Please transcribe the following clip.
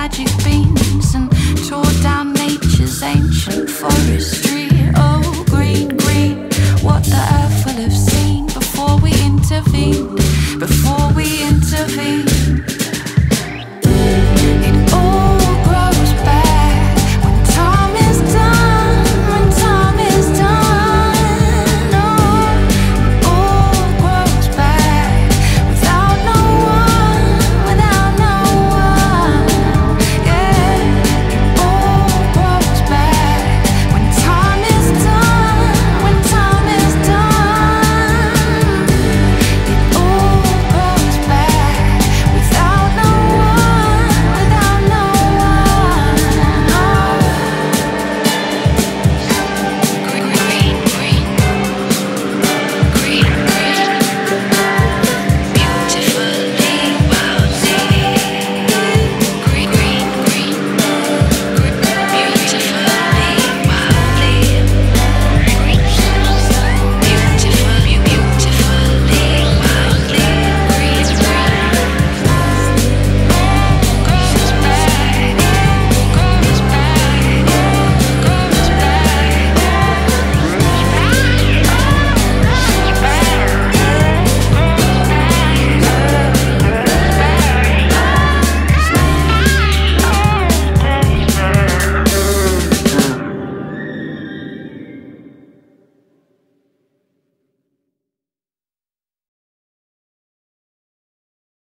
magic beans and tore down nature's ancient forests.